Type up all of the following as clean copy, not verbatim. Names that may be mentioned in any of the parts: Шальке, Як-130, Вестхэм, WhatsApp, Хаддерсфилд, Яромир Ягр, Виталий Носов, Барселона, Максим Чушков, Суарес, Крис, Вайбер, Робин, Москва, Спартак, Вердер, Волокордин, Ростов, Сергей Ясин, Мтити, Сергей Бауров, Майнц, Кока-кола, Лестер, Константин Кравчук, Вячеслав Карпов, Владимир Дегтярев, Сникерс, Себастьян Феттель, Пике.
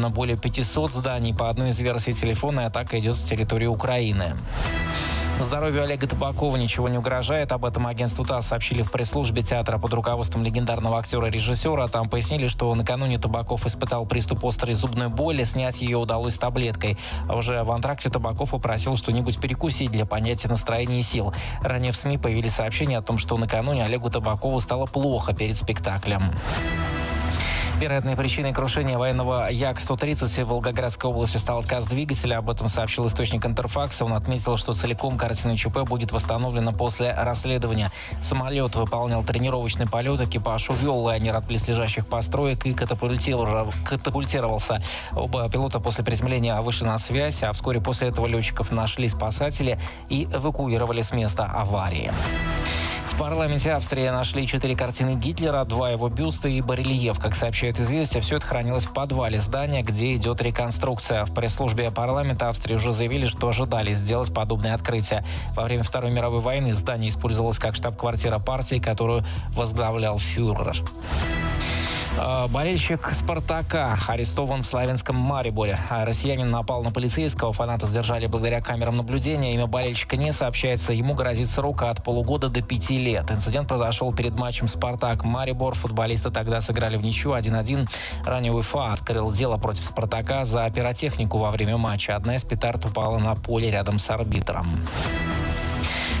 взорвано более 500 зданий. По одной из версий телефона, атака идет с территории Украины. Здоровью Олега Табакова ничего не угрожает. Об этом агентству ТАСС сообщили в пресс-службе театра под руководством легендарного актера-режиссера. Там пояснили, что накануне Табаков испытал приступ острой зубной боли. Снять ее удалось таблеткой. А уже в антракте Табаков попросил что-нибудь перекусить для понятия настроения и сил. Ранее в СМИ появились сообщения о том, что накануне Олегу Табакову стало плохо перед спектаклем. Вероятной причиной крушения военного Як-130 в Волгоградской области стал отказ двигателя. Об этом сообщил источник Интерфакса. Он отметил, что целиком картина ЧП будет восстановлена после расследования. Самолет выполнял тренировочный полет, экипаж увел лайнер от близлежащих построек и катапультировался. Оба пилота после приземления вышли на связь, а вскоре после этого летчиков нашли спасатели и эвакуировали с места аварии. В парламенте Австрии нашли 4 картины Гитлера, 2 его бюста и барельеф. Как сообщают «Известия», все это хранилось в подвале здания, где идет реконструкция. В пресс-службе парламента Австрии уже заявили, что ожидали сделать подобное открытие. Во время Второй мировой войны здание использовалось как штаб-квартира партии, которую возглавлял фюрер. Болельщик «Спартака» арестован в славянском Мариборе. Россиянин напал на полицейского. Фаната задержали благодаря камерам наблюдения. Имя болельщика не сообщается. Ему грозит срок от полугода до 5 лет. Инцидент произошел перед матчем «Спартак-Марибор». Футболисты тогда сыграли в ничью 1-1. Ранее УФА открыл дело против «Спартака» за пиротехнику во время матча. Одна из петард упала на поле рядом с арбитром.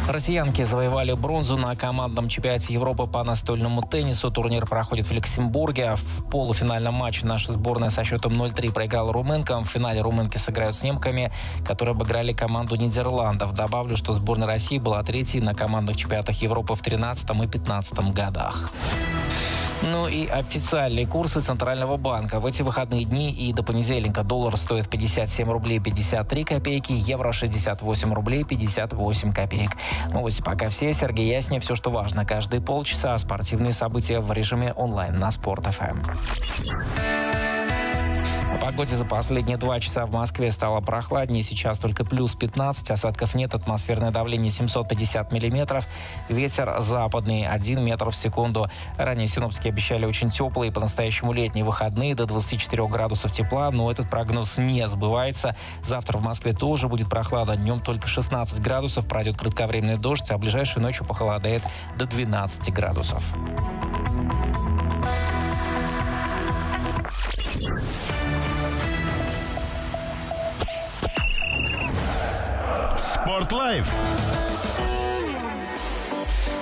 Россиянки завоевали бронзу на командном чемпионате Европы по настольному теннису. Турнир проходит в Люксембурге. В полуфинальном матче наша сборная со счетом 0-3 проиграла румынкам. В финале румынки сыграют с немками, которые обыграли команду Нидерландов. Добавлю, что сборная России была третьей на командных чемпионатах Европы в 2013 и 2015 годах. Ну и официальные курсы Центрального банка. В эти выходные дни и до понедельника доллар стоит 57 рублей 53 копейки, евро 68 рублей 58 копеек. Новости пока все. Сергей Ясин. Все, что важно. Каждые полчаса спортивные события в режиме онлайн на Спорт.ФМ. О погоде за последние 2 часа в Москве стало прохладнее. Сейчас только плюс 15, осадков нет, атмосферное давление 750 миллиметров. Ветер западный 1 метр в секунду. Ранее синоптики обещали очень теплые, по-настоящему летние выходные до 24 градусов тепла, но этот прогноз не сбывается. Завтра в Москве тоже будет прохладно. Днем только 16 градусов, пройдет кратковременный дождь, а ближайшей ночью похолодает до 12 градусов. Спорт.Лайф.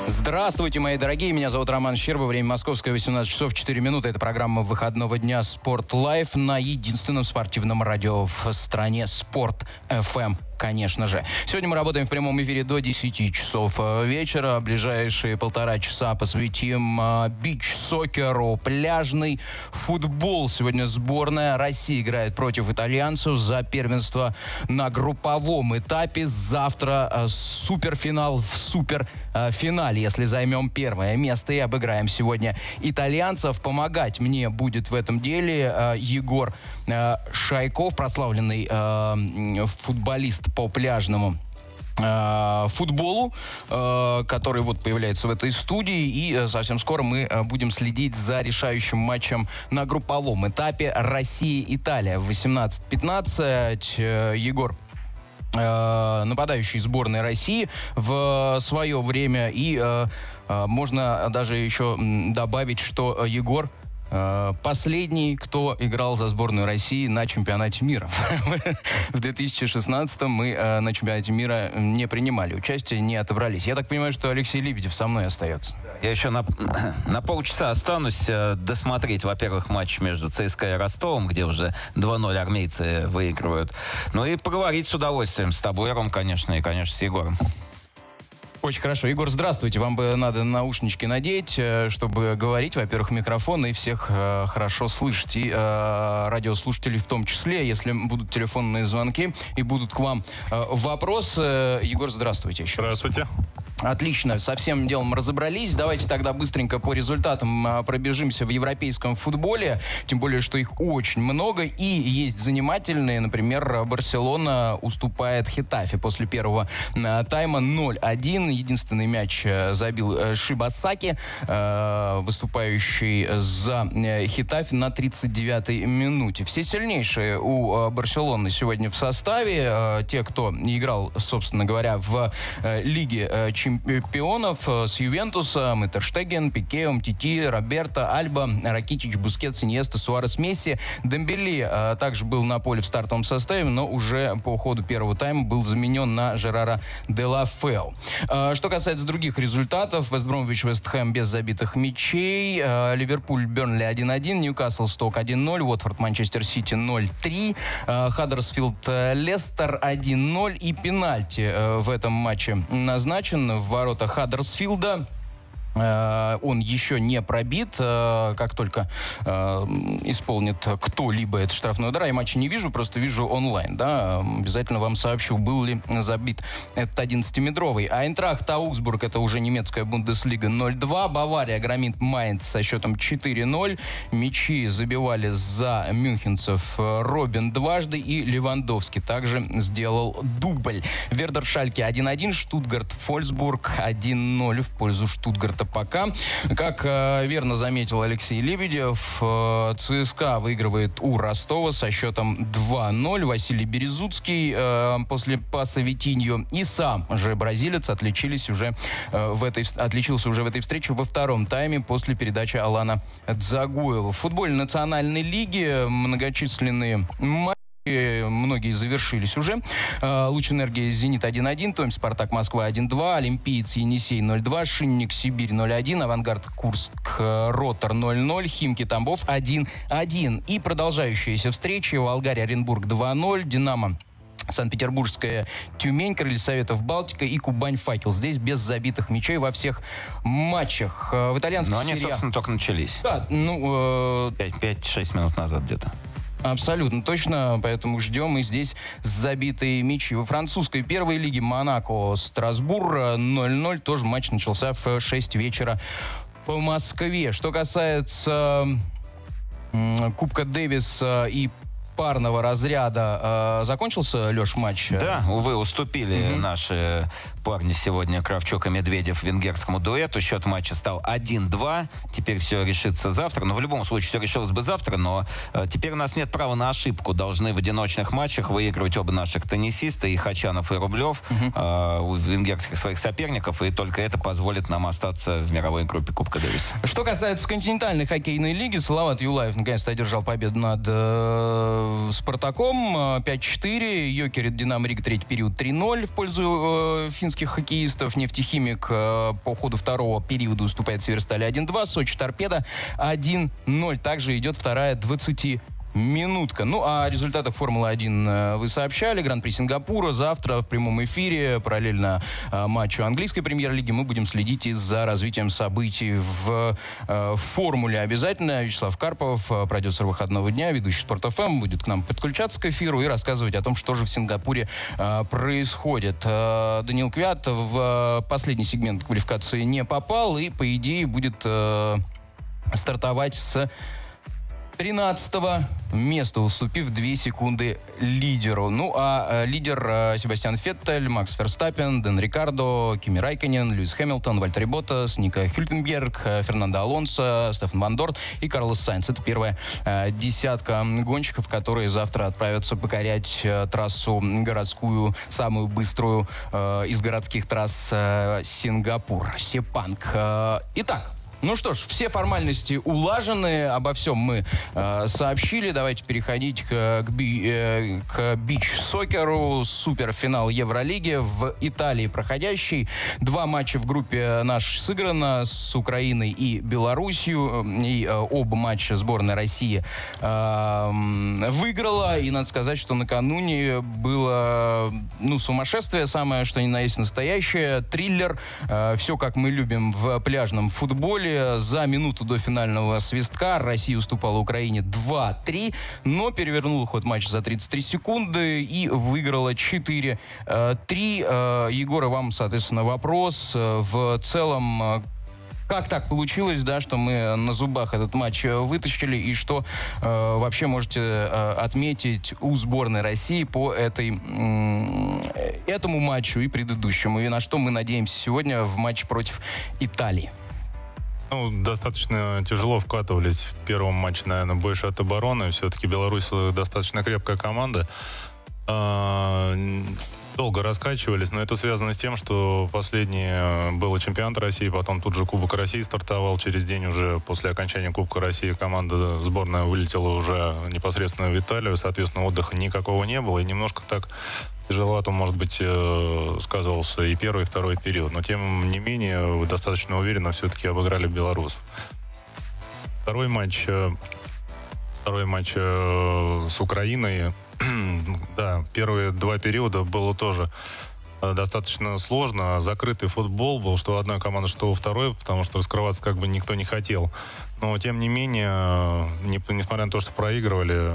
Здравствуйте, мои дорогие. Меня зовут Роман Щерба. Время московское, 18 часов 4 минуты. Это программа выходного дня «Спорт.Лайф» на единственном спортивном радио в стране «Спорт.ФМ». Конечно же. Сегодня мы работаем в прямом эфире до 10 часов вечера. Ближайшие 1,5 часа посвятим бич-сокеру, пляжный футбол. Сегодня сборная России играет против итальянцев за первенство на групповом этапе. Завтра суперфинал в суперфинале. Если займем первое место и обыграем сегодня итальянцев, помогать мне будет в этом деле Егор Шайков, прославленный футболист по пляжному футболу, который вот появляется в этой студии. И совсем скоро мы будем следить за решающим матчем на групповом этапе Россия-Италия в 18:15. Егор — нападающий сборной России в свое время. И можно даже еще добавить, что Егор — последний, кто играл за сборную России на чемпионате мира. В 2016-м мы на чемпионате мира не принимали участие, не отобрались. Я так понимаю, что Алексей Лебедев со мной остается. Я еще на полчаса останусь досмотреть, во-первых, матч между ЦСКА и Ростовом, где уже 2-0 армейцы выигрывают. Ну и поговорить с удовольствием с тобой, Ром, конечно, и, конечно, с Егором. Очень хорошо. Егор, здравствуйте. Вам бы надо наушнички надеть, чтобы говорить, во-первых, в микрофон и всех хорошо слышать. И радиослушателей в том числе, если будут телефонные звонки и будут к вам вопросы. Егор, здравствуйте еще раз. Здравствуйте. Отлично, со всем делом разобрались. Давайте тогда быстренько по результатам пробежимся в европейском футболе. Тем более, что их очень много. И есть занимательные. Например, Барселона уступает Хетафе после первого тайма 0-1. Единственный мяч забил Шибасаки, выступающий за Хетафе, на 39-й минуте. Все сильнейшие у Барселоны сегодня в составе. Те, кто играл, собственно говоря, в Лиге Чемпионов с Ювентуса: Миттерштеген, Пике, Мтити, Роберто, Альба, Ракитич, Бускетс, Иньеста, Суарес, Месси. Дембеле также был на поле в стартовом составе, но уже по ходу первого тайма был заменен на Жерара де ла Фео. Что касается других результатов: Вестбромвич, Вестхэм без забитых мячей, Ливерпуль, Бернли 1-1, Ньюкасл, Сток 1-0, Уотфорд, Манчестер Сити 0-3, Хаддерсфилд, Лестер 1-0, и пенальти в этом матче назначен в ворота Хаддерсфилда. Он еще не пробит. Как только исполнит кто-либо этот штрафной удар, я матча не вижу, просто вижу онлайн, да, обязательно вам сообщу, был ли забит этот 11-метровый. Айнтрахт Ауксбург, это уже немецкая Бундеслига, 0-2. Бавария громит Майнц со счетом 4-0. Мячи забивали за мюнхенцев Робин дважды и Левандовский также сделал дубль. Вердер Шальке 1-1, Штутгарт Фольсбург 1-0 в пользу Штутгарта. Пока, как верно заметил Алексей Лебедев, ЦСКА выигрывает у Ростова со счетом 2-0. Василий Березуцкий после паса Витинью и сам же бразилец отличился уже в этой встрече во втором тайме после передачи Алана Дзагоева. В футболе национальной лиги многочисленные матчи. Многие завершились уже. Луч-энергия «Зенит» 1-1, Том, «Спартак», Москва 1-2, Олимпиец, Енисей 0-2, Шинник, Сибирь 0-1, Авангард, Курск, Ротор 0-0, Химки, Тамбов 1-1. И продолжающиеся встречи: Волгария, Оренбург 2-0, Динамо, Санкт-Петербургская Тюмень, Крылья Советов Балтика и Кубань Факел. Здесь без забитых мячей во всех матчах. В итальянской серии... Но они, собственно, только начались. Да, ну... 5-6 минут назад где-то. Абсолютно точно, поэтому ждем и здесь забитые мячи. Во французской первой лиге: Монако, Страсбург 0-0, тоже матч начался в 6 вечера по Москве. Что касается Кубка Дэвиса и парного разряда, закончился, Леш, матч? Да, увы, уступили наши парни сегодня, Кравчук и Медведев, венгерскому дуэту. Счет матча стал 1-2. Теперь все решится завтра. Но в любом случае все решилось бы завтра. Но теперь у нас нет права на ошибку. Должны в одиночных матчах выигрывать оба наших теннисиста, и Хачанов, и Рублев, у венгерских своих соперников. И только это позволит нам остаться в мировой группе Кубка Дэвиса. Что касается континентальной хоккейной лиги, Салават Юлаев наконец-то одержал победу над Спартаком 5-4, Йокерит, Динамо Рига, третий период 3-0 в пользу финских хоккеистов. Нефтехимик по ходу второго периода уступает Северстали 1-2, Сочи Торпедо 1-0. Также идет вторая 20-минутка. Ну, о результатах Формулы-1 вы сообщали. Гран-при Сингапура завтра в прямом эфире. Параллельно матчу английской премьер-лиги мы будем следить и за развитием событий в Формуле. Обязательно Вячеслав Карпов, продюсер выходного дня, ведущий Спорт.ФМ, будет к нам подключаться к эфиру и рассказывать о том, что же в Сингапуре происходит. Даниил Квят в последний сегмент квалификации не попал и, по идее, будет стартовать с 13-го места, уступив 2 секунды лидеру. Ну, а лидер Себастьян Феттель, Макс Ферстаппен, Дэн Рикардо, Кими Райконен, Льюис Хэмилтон, Вальтери Ботас, Ника Хюлькенберг, Фернандо Алонсо, Стефан Ван Дорт и Карлос Сайнц. Это первая десятка гонщиков, которые завтра отправятся покорять трассу городскую, самую быструю из городских трасс Сингапур, Сепанг. Итак, ну что ж, все формальности улажены, обо всем мы сообщили. Давайте переходить к бич-сокеру. Суперфинал Евролиги в Италии проходящий. 2 матча в группе «Наш» сыграно с Украиной и Белоруссией. И оба матча сборной России выиграла. И надо сказать, что накануне было, ну, сумасшествие, самое что ни на есть настоящее. Триллер. Все, как мы любим в пляжном футболе. За минуту до финального свистка Россия уступала Украине 2-3, но перевернула ход матча за 33 секунды и выиграла 4-3. Егор, вам, соответственно, вопрос. В целом, как так получилось, да, что мы на зубах этот матч вытащили, и что вообще можете отметить у сборной России по этому матчу и предыдущему, и на что мы надеемся сегодня в матче против Италии? Ну, достаточно тяжело вкатывались в первом матче, наверное, больше от обороны. Все-таки Беларусь достаточно крепкая команда. Долго раскачивались, но это связано с тем, что последний был чемпионат России, потом тут же Кубок России стартовал. Через день уже после окончания Кубка России команда сборная вылетела уже непосредственно в Италию. Соответственно, отдыха никакого не было. И немножко так тяжеловато, может быть, сказывался и первый, и второй период. Но тем не менее, достаточно уверенно все-таки обыграли белорусов. Второй матч с Украиной. Да, первые два периода было тоже достаточно сложно. Закрытый футбол был, что у одной команды, что у второй, потому что раскрываться как бы никто не хотел. Но, тем не менее, несмотря на то, что проигрывали,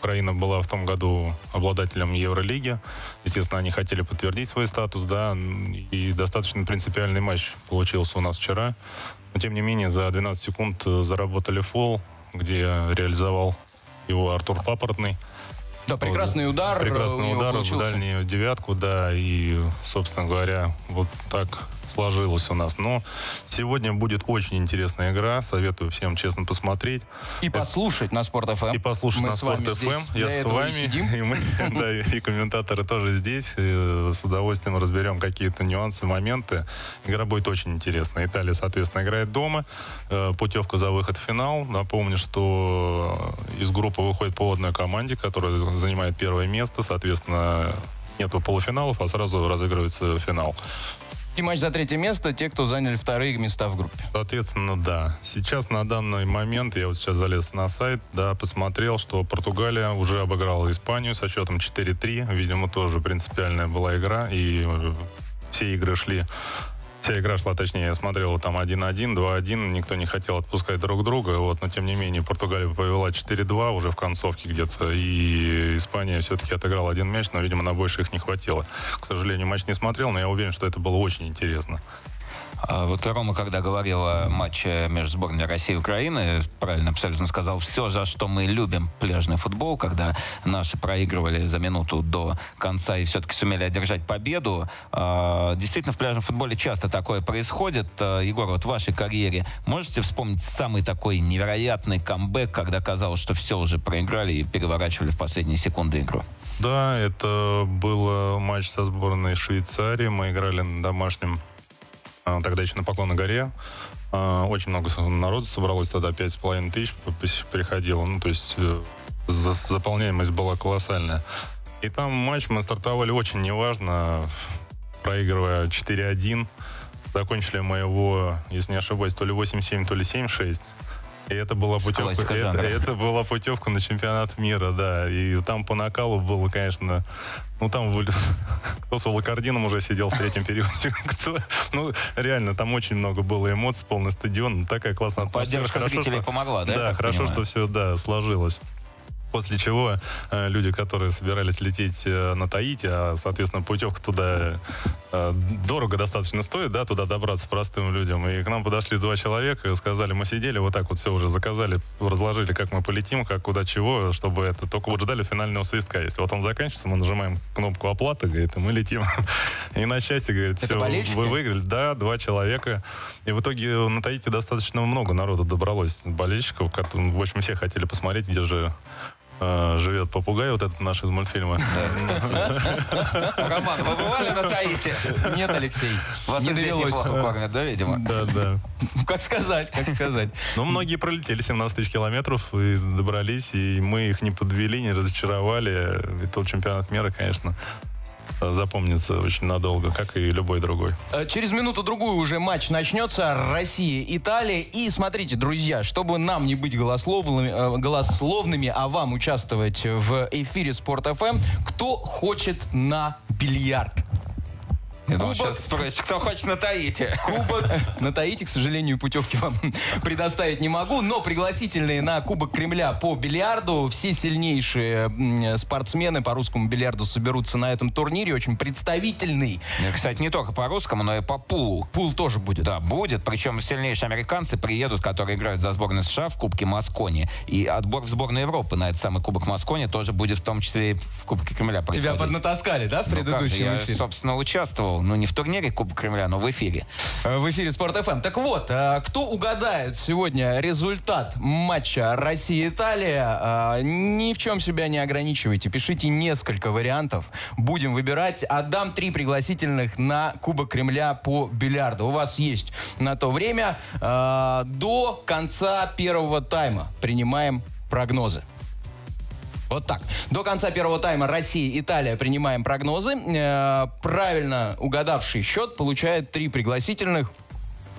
Украина была в том году обладателем Евролиги. Естественно, они хотели подтвердить свой статус, да, и достаточно принципиальный матч получился у нас вчера. Но, тем не менее, за 12 секунд заработали фол, где реализовал его Артур Папортный. Да, прекрасный удар в дальнюю девятку, да, и, собственно говоря, вот так сложилось у нас. Но сегодня будет очень интересная игра, советую всем честно посмотреть. И послушать на Спорт.ФМ. И послушать на Спорт.ФМ. Я с вами, и мы, да, и комментаторы тоже здесь. С удовольствием разберем какие-то нюансы, моменты. Игра будет очень интересная. Италия, соответственно, играет дома. Путевка за выход в финал. Напомню, что из группы выходит по одной команде, которая занимает первое место. Соответственно, нету полуфиналов, а сразу разыгрывается финал. И матч за третье место, те, кто заняли вторые места в группе. Соответственно, да. Сейчас, на данный момент, я вот сейчас залез на сайт, да, посмотрел, что Португалия уже обыграла Испанию со счетом 4-3. Видимо, тоже принципиальная была игра, и вся игра шла, я смотрел, там 1-1, 2-1, никто не хотел отпускать друг друга, вот, но тем не менее Португалия повела 4-2 уже в концовке где-то, и Испания все-таки отыграла один мяч, но, видимо, на больше их не хватило. К сожалению, матч не смотрел, но я уверен, что это было очень интересно. Вот Рома, когда говорила о матче между сборной России и Украины, правильно абсолютно сказал, все, за что мы любим пляжный футбол, когда наши проигрывали за минуту до конца и все-таки сумели одержать победу. Действительно, в пляжном футболе часто такое происходит. Егор, вот в вашей карьере можете вспомнить самый такой невероятный камбэк, когда казалось, что все уже проиграли и переворачивали в последние секунды игру? Да, это был матч со сборной Швейцарии. Мы играли на домашнем, тогда еще на Поклонной горе. Очень много народу собралось, тогда 5,5 тысяч приходило. Ну, то есть заполняемость была колоссальная. И там матч мы стартовали очень неважно, проигрывая 4-1. Закончили мы его, если не ошибаюсь, то ли 8-7, то ли 7-6. И это была путевка, это была путевка на чемпионат мира, да. И там по накалу было, конечно... Ну, там кто с волокордином уже сидел в третьем периоде. Ну, реально, там очень много было эмоций, полный стадион. Такая классная атмосфера. Поддержка зрителей помогла, да? Да, хорошо, что все, да, сложилось. После чего люди, которые собирались лететь на Таити, а, соответственно, путевка туда дорого достаточно стоит, да, туда добраться простым людям. И к нам подошли два человека и сказали, мы сидели вот так вот, все уже заказали, разложили, как мы полетим, как, куда, чего, чтобы это... Только вот ждали финального свистка. Если вот он заканчивается, мы нажимаем кнопку оплаты, говорит, и мы летим. И на счастье, говорит, все, вы выиграли. Да, два человека. И в итоге на Таити достаточно много народу добралось, болельщиков. В общем, все хотели посмотреть, где же... живет попугай, вот этот наш из мультфильма. Роман, вы бывали на Таити? Нет, Алексей. Вас не довелось. Да, видимо? Да, да. Как сказать, как сказать. Ну, многие пролетели 17 тысяч километров и добрались, и мы их не подвели, не разочаровали. И тот чемпионат мира, конечно, запомнится очень надолго, как и любой другой. Через минуту-другую уже матч начнется. Россия-Италия. И смотрите, друзья, чтобы нам не быть голословными, а вам участвовать в эфире Спорт.ФМ, кто хочет на бильярд? Я думаю, сейчас спросите, кто хочет на Таити. Кубок на Таити, к сожалению, путевки вам предоставить не могу, но пригласительные на Кубок Кремля по бильярду. Все сильнейшие спортсмены по русскому бильярду соберутся на этом турнире, очень представительный. Кстати, не только по русскому, но и по пулу. Пул тоже будет. Да, будет, причем сильнейшие американцы приедут, которые играют за сборную США в Кубке Маскони. И отбор в сборную Европы на этот самый Кубок Маскони тоже будет в том числе и в Кубке Кремля происходить. Тебя поднатаскали, да, в предыдущем эфире? Я, собственно, участвовал. Ну, не в турнире Кубка Кремля, но в эфире. В эфире Спорт.ФМ. Так вот, кто угадает сегодня результат матча Россия-Италия, ни в чем себя не ограничивайте. Пишите несколько вариантов. Будем выбирать. Отдам 3 пригласительных на Кубок Кремля по бильярду. У вас есть на то время. До конца первого тайма принимаем прогнозы. Вот так. До конца первого тайма Россия-Италия принимаем прогнозы. Правильно угадавший счет получает 3 пригласительных.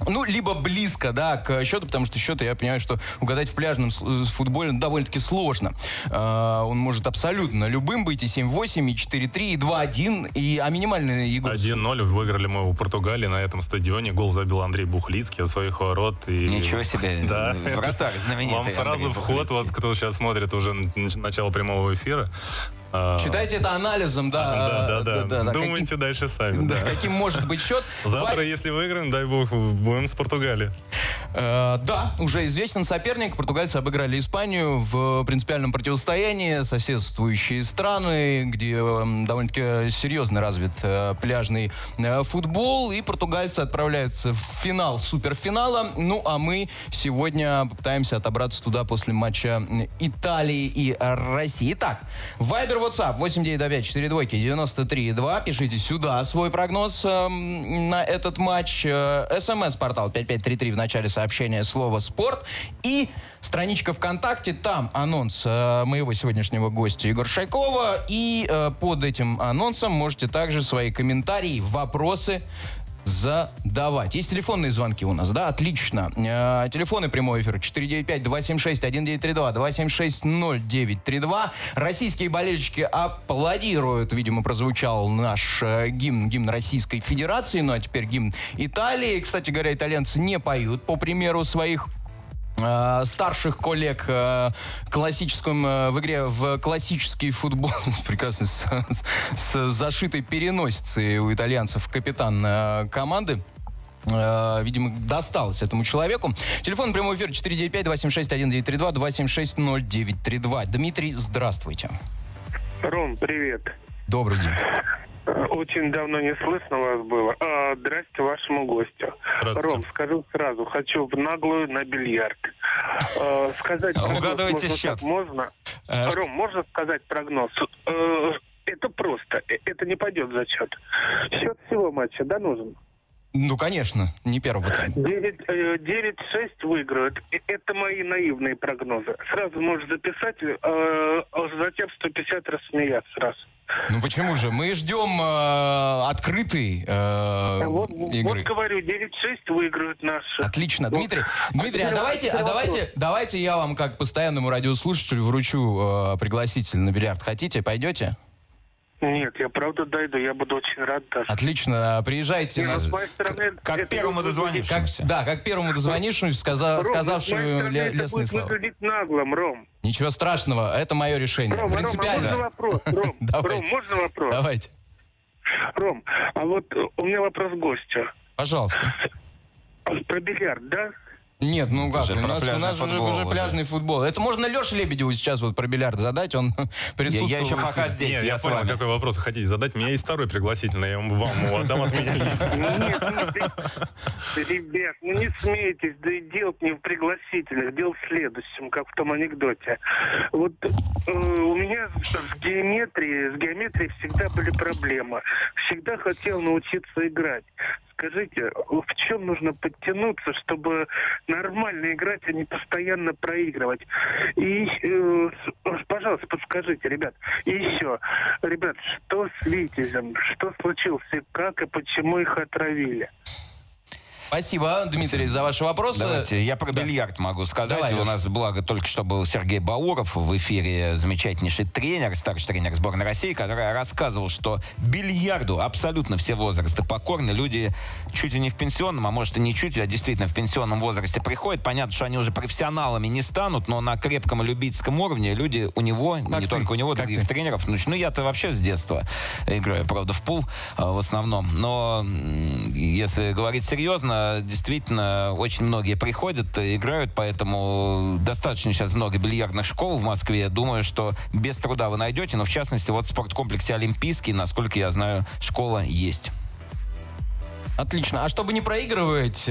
Ну, либо близко, да, к счету, потому что счет, я понимаю, что угадать в пляжном футболе довольно-таки сложно. Он может абсолютно любым быть, и 7-8, и 4-3, и 2-1, а минимальный игрок... 1-0 выиграли мы у Португалии на этом стадионе, гол забил Андрей Бухлицкий от своих ворот. И... Ничего себе, да. Вратарь знаменитый. Вам сразу вход, вот кто сейчас смотрит уже начало прямого эфира. Читайте это анализом, да. Думайте каким, дальше сами. Да. Каким может быть счет. Завтра, если выиграем, дай бог, будем с Португалией. Да, уже известен соперник. Португальцы обыграли Испанию в принципиальном противостоянии. Соседствующие страны, где довольно-таки серьезно развит пляжный футбол. И португальцы отправляются в финал суперфинала. Ну, а мы сегодня попытаемся отобраться туда после матча Италии и России. Итак, Вайбер, WhatsApp 8-9-5-4-2-93-2. Пишите сюда свой прогноз на этот матч. СМС-портал 5533 в начале сообщения слова «Спорт». И страничка ВКонтакте, там анонс моего сегодняшнего гостя Егора Шайкова. И под этим анонсом можете также свои комментарии, вопросы задавать. Есть телефонные звонки у нас, да? Отлично. Телефоны прямой эфир 495-276-1932, 276-0932. Российские болельщики аплодируют. Видимо, прозвучал наш гимн Российской Федерации, ну а теперь гимн Италии. Кстати говоря, итальянцы не поют, по примеру своих старших коллег в игре в классический футбол. Прекрасно, с зашитой переносицей у итальянцев капитан команды. Видимо, досталось этому человеку. Телефон прямой эфир 495-276-1932, 276-0932. Дмитрий, здравствуйте. Ром, привет. Добрый день. Очень давно не слышно вас было. Здрасте вашему гостю. Ром, скажу сразу, хочу в наглую на бильярд. Сказать угадывайте счет. Можно? Ром, можно сказать прогноз? Это просто. Это не пойдет за счет. Счет всего матча, да, нужен? Ну, конечно, не первого тайма. 9-6 выиграют. Это мои наивные прогнозы. Сразу можешь записать, затем 150 рассмеяться сразу. Ну почему же? Мы ждем открытой игры. Вот говорю, 9-6 выиграют наши. Отлично. Дмитрий, давайте я вам, как постоянному радиослушателю, вручу пригласитель на бильярд. Хотите, пойдете? Нет, я правда дойду, я буду очень рад. Да. Отлично, приезжайте. С моей стороны, как первому дозвонившемуся. Да, как первому дозвонившемуся, сказавшему лестные слова. Это будет наглым, Ром. Ничего страшного, это мое решение. Ром, принципиально. Ром, можно вопрос? Давайте. Ром, а вот у меня вопрос гостю. Пожалуйста. Про бильярд, да? Нет, ну как, у нас уже пляжный футбол. Это можно Леше Лебедеву сейчас вот про бильярд задать, он присутствует. Я еще пока здесь. Нет, я понял, какой вопрос хотите задать. У меня есть второй пригласительный, я вам отдам от меня лично. Ребят, ну не смейтесь, да и дело не в пригласительных, дело в следующем, как в том анекдоте. Вот у меня с геометрией всегда были проблемы. Всегда хотел научиться играть. скажите, в чем нужно подтянуться, чтобы нормально играть, а не постоянно проигрывать? И, пожалуйста, подскажите, ребят, и еще, ребят, что с «Витязем», что случилось, и как, и почему их отравили? Спасибо, Дмитрий, за ваши вопросы. Давайте, я про бильярд могу сказать. Давай, у нас, благо, только что был Сергей Бауров в эфире, замечательнейший тренер, старший тренер сборной России, который рассказывал, что бильярду абсолютно все возрасты покорны. Люди чуть ли не в пенсионном, а может и не чуть, а действительно в пенсионном возрасте приходят. Понятно, что они уже профессионалами не станут, но на крепком любительском уровне люди у него, как не ты? Только у него, как других ты? Тренеров. Ну, я-то вообще с детства играю, правда, в пул в основном. Но если говорить серьезно, действительно, очень многие приходят, играют, поэтому достаточно сейчас много бильярдных школ в Москве. Думаю, что без труда вы найдете, но в частности, вот в спорткомплексе «Олимпийский», насколько я знаю, школа есть. Отлично. А чтобы не проигрывать,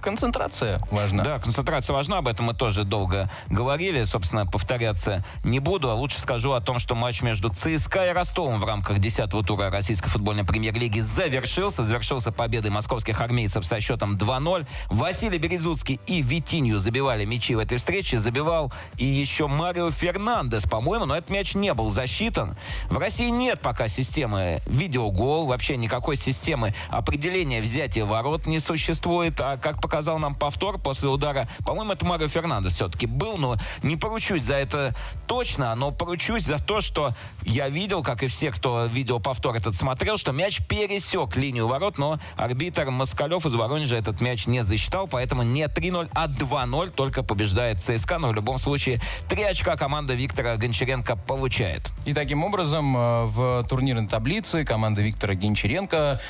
концентрация важна. Да, концентрация важна. Об этом мы тоже долго говорили. Собственно, повторяться не буду. А лучше скажу о том, что матч между ЦСКА и Ростовом в рамках 10-го тура российской футбольной премьер-лиги завершился. Завершился победой московских армейцев со счетом 2-0. Василий Березуцкий и Витинью забивали мячи в этой встрече. Забивал и еще Марио Фернандес, по-моему. Но этот мяч не был засчитан. В России нет пока системы видеогол. Вообще никакой системы определения взятия ворот не существует, а как показал нам повтор после удара, по-моему, это Марио Фернандес все-таки был, но не поручусь за это точно, но поручусь за то, что я видел, как и все, кто видел повтор этот смотрел, что мяч пересек линию ворот, но арбитр Москалев из Воронежа этот мяч не засчитал, поэтому не 3-0, а 2-0 только побеждает ЦСКА, но в любом случае 3 очка команда Виктора Гончаренко получает. И таким образом в турнирной таблице команда Виктора Гончаренко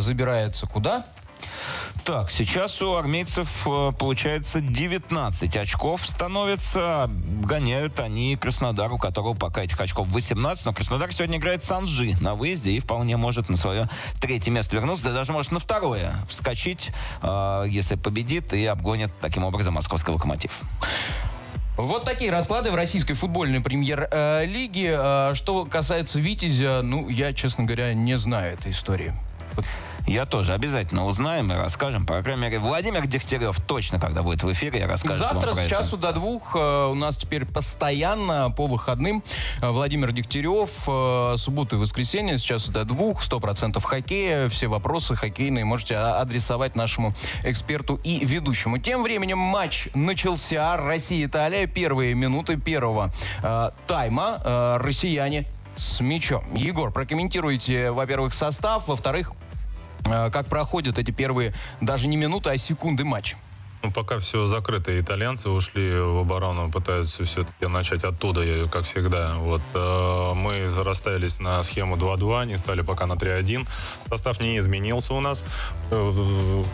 забирает куда? Так, сейчас у армейцев получается 19 очков становится. Гоняют они Краснодар, у которого пока этих очков 18. Но Краснодар сегодня играет с Анжи на выезде и вполне может на свое третье место вернуться. Да даже может на второе вскочить, если победит и обгонит таким образом московский «Локомотив». Вот такие расклады в российской футбольной премьер-лиге. Что касается «Витязя», ну, я, честно говоря, не знаю этой истории. Я тоже обязательно узнаем и расскажем. По крайней мере, Владимир Дегтярев точно, когда будет в эфире, я расскажу. Завтра с часу до 2 у нас теперь постоянно по выходным Владимир Дегтярев. Суббота и воскресенье с часу до 2. 100% хоккея. Все вопросы хоккейные можете адресовать нашему эксперту и ведущему. Тем временем матч начался. Россия-Италия. Первые минуты первого тайма. Россияне с мячом. Егор, прокомментируйте, во-первых, состав, во-вторых, как проходят эти первые, даже не минуты, а секунды матча? Ну, пока все закрыто. Итальянцы ушли в оборону, пытаются все-таки начать оттуда, как всегда. Вот. Мы расставились на схему 2-2, не стали пока на 3-1. Состав не изменился у нас. У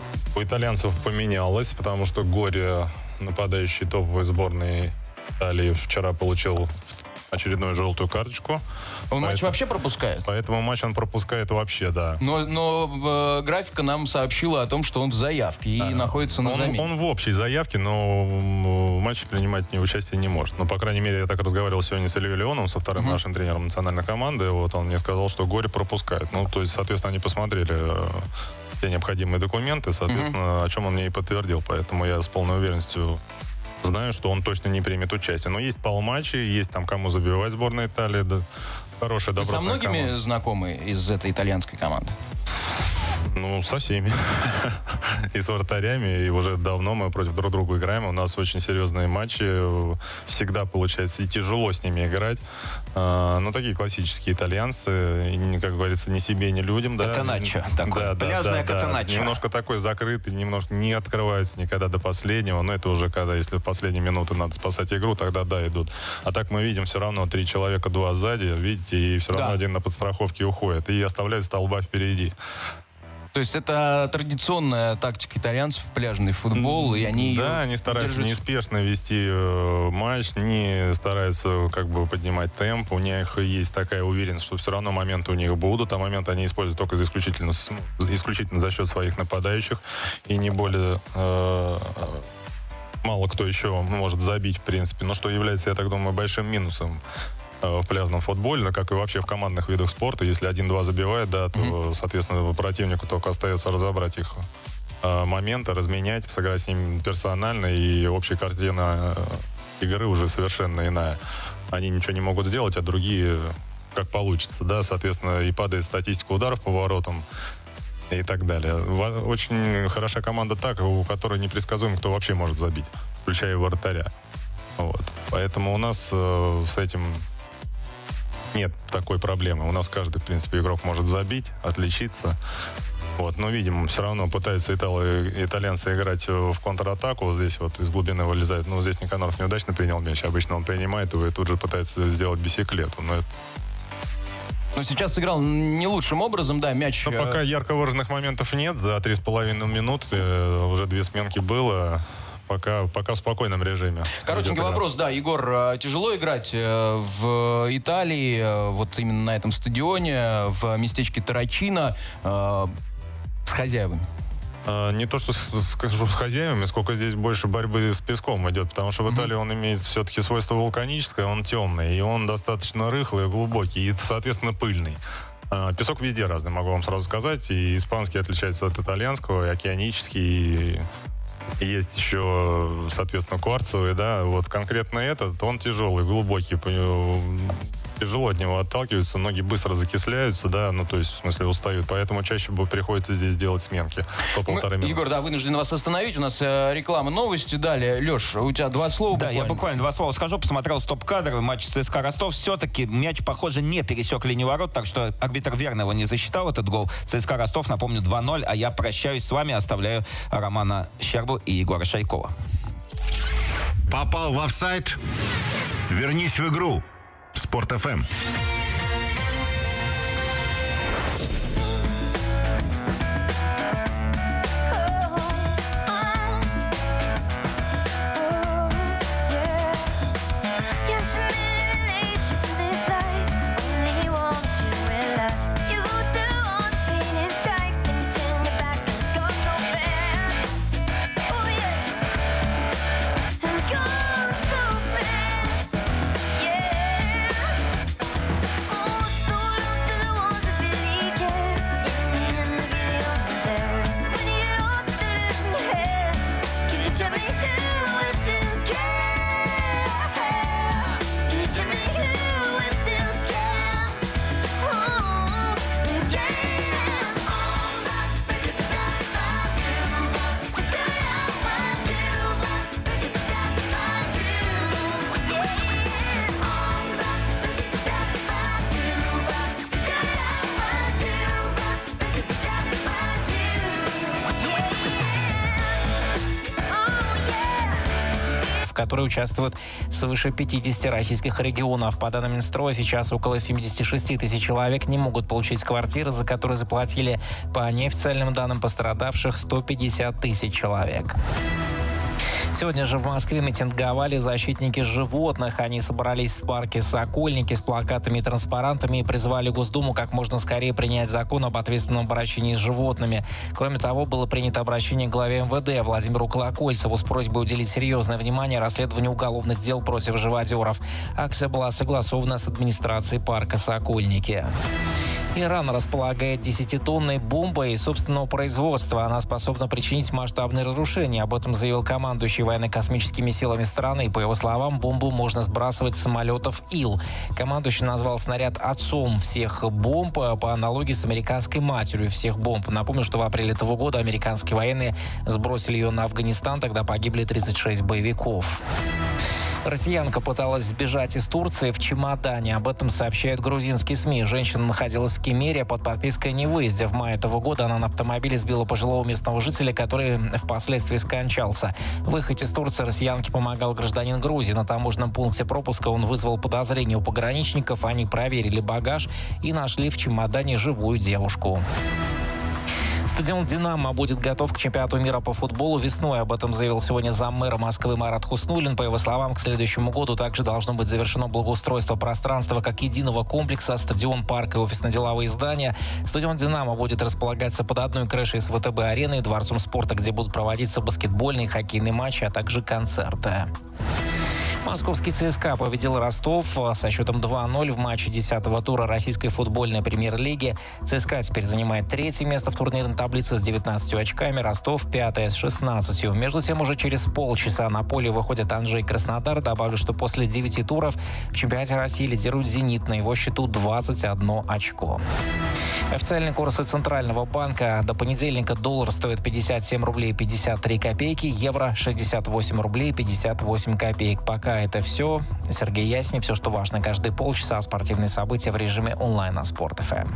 итальянцев поменялось, потому что Горе, нападающий топовой сборной Италии, вчера получил очередную желтую карточку. Он матч вообще пропускает? Поэтому матч он пропускает вообще, да. Но графика нам сообщила о том, что он в заявке и находится на замене. Он в общей заявке, но в матче принимать участие не может. Но, по крайней мере, я так разговаривал сегодня с Ильей Леоновым, со вторым нашим тренером национальной команды. Вот он мне сказал, что Горе пропускает. Ну, то есть, соответственно, они посмотрели все необходимые документы, соответственно, о чем он мне и подтвердил. Поэтому я с полной уверенностью знаю, что он точно не примет участие. Но есть полматчи, есть там кому забивать сборная Италии. Да, хорошая, добротная команда. Со многими знакомы из этой итальянской команды? Ну, со всеми. И с вратарями. И уже давно мы против друг друга играем. У нас очень серьезные матчи. Всегда получается. И тяжело с ними играть. Но такие классические итальянцы. И, как говорится, ни себе, ни людям. Катеначо. Да? Такой. Да, пляжная катеначо. Немножко такой закрытый. Немножко не открываются никогда до последнего. Но это уже когда, если в последние минуты надо спасать игру, тогда да, идут. А так мы видим все равно 3 человека, 2 сзади. Видите, и все равно один на подстраховке уходит. И оставляют столба впереди. То есть это традиционная тактика итальянцев, пляжный футбол, и они... Да, они стараются неспешно вести матч, не стараются как бы поднимать темп. У них есть такая уверенность, что все равно моменты у них будут, а моменты они используют только исключительно за счет своих нападающих, и не более... Мало кто еще может забить, в принципе, но что является, я так думаю, большим минусом в пляжном футболе, да, как и вообще в командных видах спорта. Если один-два забивает, да, то, соответственно, противнику только остается разобрать их моменты, разменять, сыграть с ним персонально, и общая картина игры уже совершенно иная. Они ничего не могут сделать, а другие как получится, да, соответственно, и падает статистика ударов по воротам и так далее. Очень хороша команда так, у которой непредсказуемо, кто вообще может забить, включая вратаря. Вот. Поэтому у нас с этим нет такой проблемы. У нас каждый, в принципе, игрок может забить, отличиться. Вот. Но, видимо, все равно пытаются итальянцы играть в контратаку. Здесь вот из глубины вылезают. Ну, здесь Никаноров неудачно принял мяч. Обычно он принимает его и тут же пытается сделать бисеклету. Но это... Но сейчас сыграл не лучшим образом, да, мяч... Но пока ярко выраженных моментов нет. За 3,5 минуты уже две сменки было. Пока в спокойном режиме. Коротенький вопрос, да, Егор, тяжело играть в Италии, вот именно на этом стадионе, в местечке Тарачино, с хозяевами? Не то, что скажу с хозяевами, сколько здесь больше борьбы с песком идет, потому что в Италии он имеет все-таки свойство вулканическое, он темный, и он достаточно рыхлый, глубокий, и, соответственно, пыльный. Песок везде разный, могу вам сразу сказать, и испанский отличается от итальянского, и океанический, и есть еще, соответственно, кварцевый, да, вот конкретно этот, он тяжелый, глубокий, тяжело от него отталкиваются, ноги быстро закисляются, да, ну, то есть, в смысле, устают, поэтому чаще приходится здесь делать сменки по полторы минуты. Егор, да, вынужден вас остановить, у нас реклама, новости, далее, Леш, у тебя два слова буквально. Да, я буквально два слова скажу, посмотрел стоп-кадр матч ЦСКА Ростов, все-таки мяч, похоже, не пересек линию ворот, так что арбитр верно его не засчитал, этот гол. ЦСКА Ростов, напомню, 2-0, а я прощаюсь с вами, оставляю Романа Щербу и Егора Шайкова. Попал в офсайд? Вернись в игру. Спорт.ФМ. Которые участвуют свыше 50 российских регионов. По данным Минстроя, сейчас около 76 тысяч человек не могут получить квартиры, за которые заплатили, по неофициальным данным пострадавших, 150 тысяч человек. Сегодня же в Москве митинговали защитники животных. Они собрались в парке «Сокольники» с плакатами и транспарантами и призвали Госдуму как можно скорее принять закон об ответственном обращении с животными. Кроме того, было принято обращение к главе МВД Владимиру Колокольцеву с просьбой уделить серьезное внимание расследованию уголовных дел против живодеров. Акция была согласована с администрацией парка «Сокольники». Иран располагает 10-тонной бомбой собственного производства. Она способна причинить масштабные разрушения. Об этом заявил командующий военно-космическими силами страны. По его словам, бомбу можно сбрасывать с самолетов Ил. Командующий назвал снаряд отцом всех бомб, по аналогии с американской матерью всех бомб. Напомню, что в апреле этого года американские военные сбросили ее на Афганистан. Тогда погибли 36 боевиков. Россиянка пыталась сбежать из Турции в чемодане. Об этом сообщают грузинские СМИ. Женщина находилась в Кемере под подпиской о невыезде. В мае этого года она на автомобиле сбила пожилого местного жителя, который впоследствии скончался. Выход из Турции россиянке помогал гражданин Грузии. На таможенном пункте пропуска он вызвал подозрения у пограничников. Они проверили багаж и нашли в чемодане живую девушку. Стадион «Динамо» будет готов к чемпионату мира по футболу весной. Об этом заявил сегодня заммэра Москвы Марат Хуснуллин. По его словам, к следующему году также должно быть завершено благоустройство пространства как единого комплекса, стадион, парк и офисно-деловые здания. Стадион «Динамо» будет располагаться под одной крышей с ВТБ-ареной и Дворцом спорта, где будут проводиться баскетбольные и хоккейные матчи, а также концерты. Московский ЦСКА победил Ростов со счетом 2-0 в матче 10-го тура российской футбольной премьер-лиги. ЦСКА теперь занимает третье место в турнирной таблице с 19 очками, Ростов 5-е с 16. Между тем, уже через полчаса на поле выходят Анжи и Краснодар. Добавлю, что после 9 туров в чемпионате России лидирует «Зенит», на его счету 21 очко. Официальные курсы Центрального банка. До понедельника доллар стоит 57 рублей 53 копейки, евро 68 рублей 58 копеек. Пока это все. Сергей Ясин. Все, что важно, каждые полчаса спортивные события в режиме онлайн на Спорт.ФМ.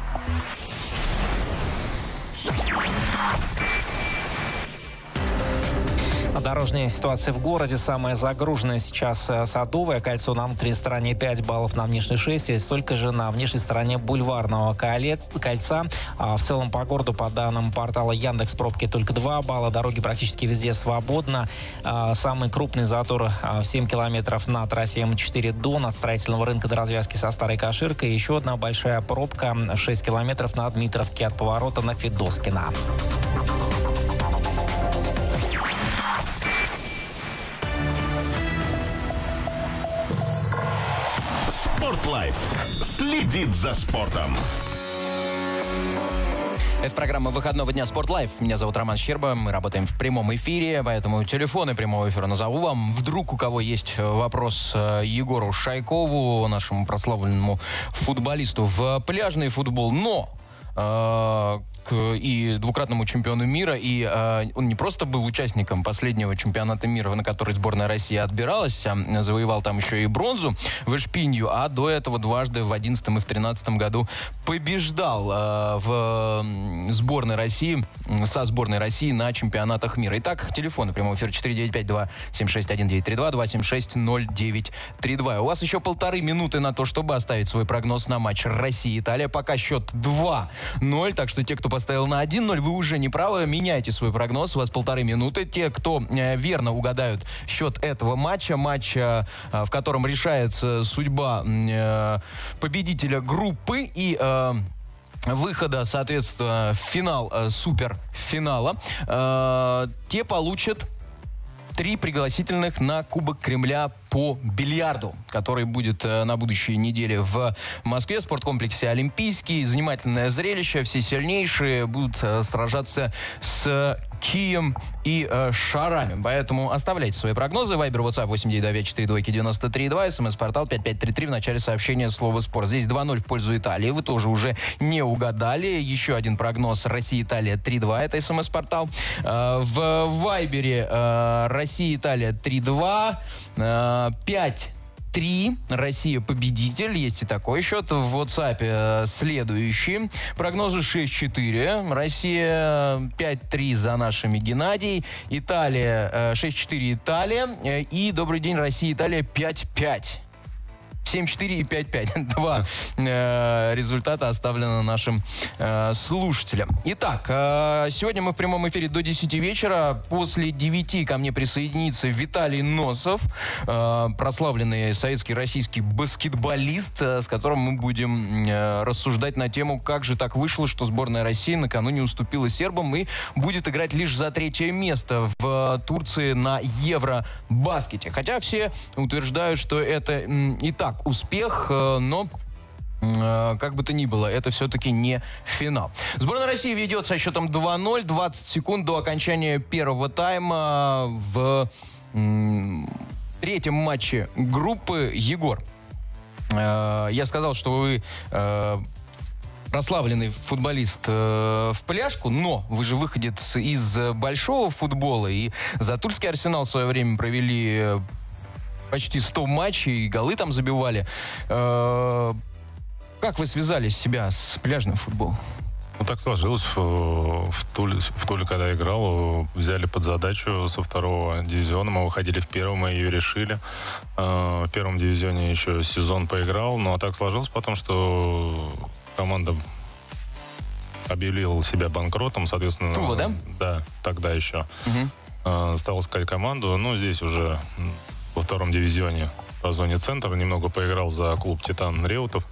Дорожная ситуация в городе. Самая загруженная сейчас Садовое кольцо, на внутренней стороне 5 баллов, на внешней 6, и столько же на внешней стороне Бульварного кольца. В целом по городу, по данным портала Яндекс, пробки только 2 балла. Дороги практически везде свободно. Самый крупный затор в 7 километров на трассе М4 Дон от строительного рынка до развязки со Старой Каширкой. Еще одна большая пробка в 6 километров на Дмитровке от поворота на Федоскина. Спортлайф следит за спортом. Это программа выходного дня «Спортлайф». Меня зовут Роман Щерба. Мы работаем в прямом эфире, поэтому телефоны прямого эфира назову вам. Вдруг у кого есть вопрос Егору Шайкову, нашему прославленному футболисту в пляжный футбол, но... и двукратному чемпиону мира, и он не просто был участником последнего чемпионата мира, на который сборная России отбиралась, завоевал там еще и бронзу в Ишпинью, а до этого дважды в 2011 и в 2013 году побеждал в сборной России, со сборной России на чемпионатах мира. Итак, телефон прямого эфира 495-276-1932, 276-0932. У вас еще 1,5 минуты на то, чтобы оставить свой прогноз на матч Россия-Италия. Пока счет 2-0, так что те, кто поставил на 1-0, вы уже не правы. Меняйте свой прогноз. У вас 1,5 минуты. Те, кто верно угадают счет этого матча, матча, в котором решается судьба победителя группы и выхода, соответственно, в финал, суперфинала, те получат 3 пригласительных на Кубок Кремля по бильярду, который будет на будущей неделе в Москве, в спорткомплексе «Олимпийский». Занимательное зрелище. Все сильнейшие будут сражаться с кием и шарами. Поэтому оставляйте свои прогнозы. Вайбер, WhatsApp 8-9-9-4-2-9-3-2. СМС-портал 5533. В начале сообщения слово «Спорт». Здесь 2-0 в пользу Италии. Вы тоже уже не угадали. Еще один прогноз. Россия-Италия 3-2. Это СМС-портал. В Вайбере Россия-Италия 3-2. 5-3. Россия победитель. Есть и такой счет. В WhatsApp следующий. Прогнозы 6-4. Россия 5-3 за нашими Геннадий. Италия 6-4 Италия. И добрый день, Россия-Италия 5-5. 7-4 и 5-5. 2 результата оставлено нашим слушателям. Итак, сегодня мы в прямом эфире до 10 вечера. После 9 ко мне присоединится Виталий Носов, прославленный советский российский баскетболист, с которым мы будем рассуждать на тему, как же так вышло, что сборная России накануне уступила сербам и будет играть лишь за 3-е место в Турции на Евробаскете. Хотя все утверждают, что это и так успех, но как бы то ни было, это все-таки не финал. Сборная России ведет со счетом 2-0, 20 секунд до окончания первого тайма в третьем матче группы. Егор, я сказал, что вы прославленный футболист в пляжку, но вы же выходец из большого футбола, и за тульский «Арсенал» в свое время провели почти 100 матчей, и голы там забивали. Как вы связали себя с пляжным футболом? Ну, так сложилось. В Туле, когда играл, взяли под задачу со 2-го дивизиона. Мы выходили в 1-м, мы ее решили. В 1-м дивизионе еще сезон поиграл. Ну, а так сложилось потом, что команда объявила себя банкротом, соответственно... Тула, да? Да, тогда еще. Угу. Стал искать команду. Ну, здесь уже... во 2-м дивизионе по зоне центра. Немного поиграл за клуб «Титан» Реутов.